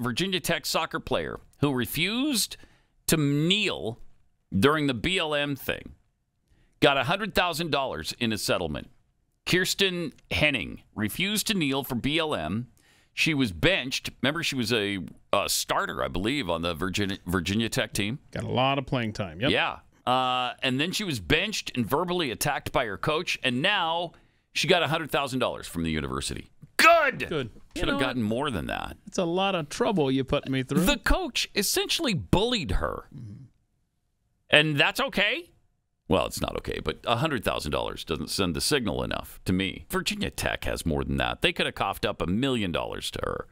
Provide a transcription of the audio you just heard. Virginia Tech soccer player who refused to kneel during the BLM thing got $100,000 in a settlement. Kiersten Hening refused to kneel for BLM. She was benched. Remember, she was a starter, I believe, on the Virginia Tech team. Got a lot of playing time. Yep. Yeah. And then she was benched and verbally attacked by her coach, and now she got $100,000 from the university. Good. Good. Should have gotten more than that. It's a lot of trouble you put me through. The coach essentially bullied her, and that's okay. Well, it's not okay, but $100,000 doesn't send the signal enough to me. Virginia Tech has more than that. They could have coughed up $1 million to her.